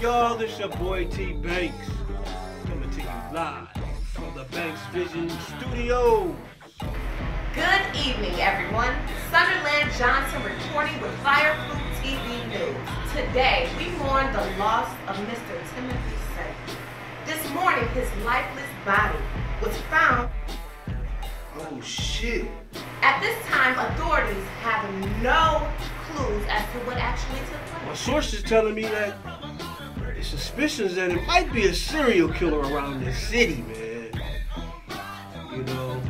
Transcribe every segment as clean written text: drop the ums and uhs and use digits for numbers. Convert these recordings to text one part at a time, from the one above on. Y'all, this your boy T Banks coming to you live from the Banks Vision Studios. Good evening, everyone. Sunderland Johnson reporting with Fireproof TV News. Today, we mourn the loss of Mr. Timothy Sexton. This morning, his lifeless body was found. Oh shit! At this time, authorities have no clues as to what actually took place. My source is telling me that. Suspicions that it might be a serial killer around this city, man. You know,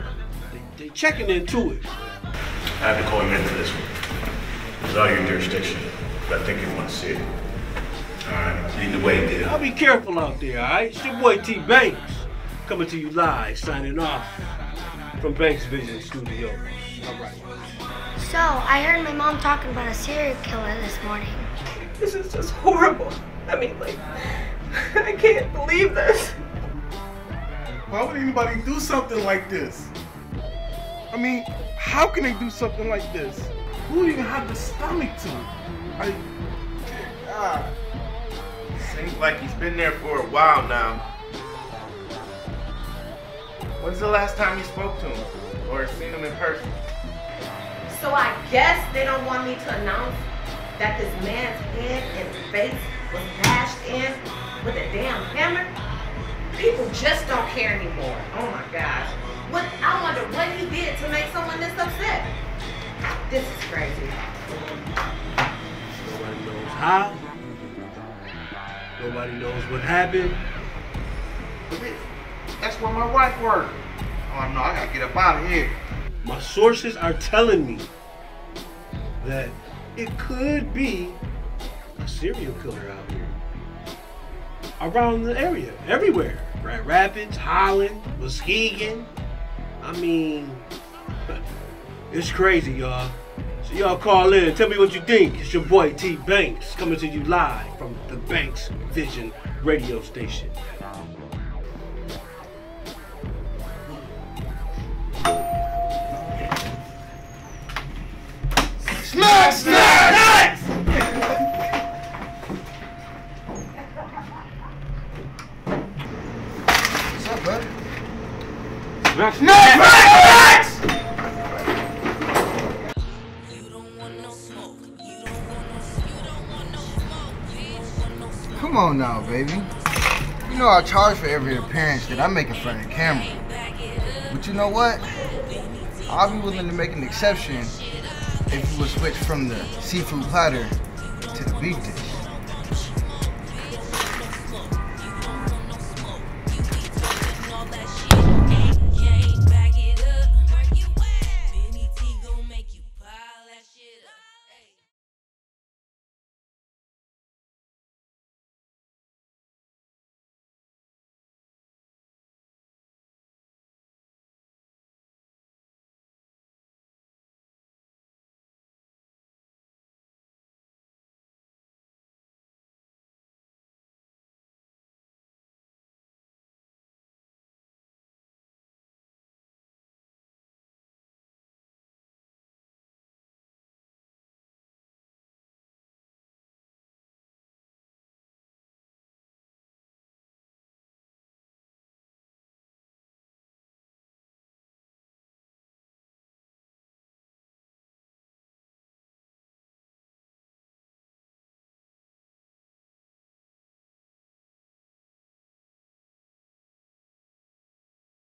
they checking into it. I have to call you in for this one. It's all your jurisdiction, but I think you want to see it. All right, lead the way, dude. I'll be careful out there, all right? It's your boy T Banks coming to you live, signing off from Banks Vision Studios. All right. So I heard my mom talking about a serial killer this morning. This is just horrible. I mean, like, I can't believe this. Why would anybody do something like this? I mean, how can they do something like this? Who even have the stomach to? God. Seems like he's been there for a while now. When's the last time you spoke to him or seen him in person? So I guess they don't want me to announce that this man's head and face was bashed in with a damn hammer. People just don't care anymore. Oh my gosh. What, I wonder what he did to make someone this upset. This is crazy. Nobody knows how. Nobody knows what happened. That's where my wife worked. Oh no, I gotta get up out of here. My sources are telling me that it could be a serial killer out here, around the area, everywhere. Grand Rapids, Holland, Muskegon. I mean, it's crazy, y'all. So y'all call in, tell me what you think. It's your boy T Banks coming to you live from the Banks Vision radio station. Smash, smash! Next, next, next. You don't want no smoke. You don't want no smoke. Come on now, baby. You know I charge for every appearance that I make in front of the camera. But you know what? I'll be willing to make an exception if you would switch from the seafood platter to the beef dish.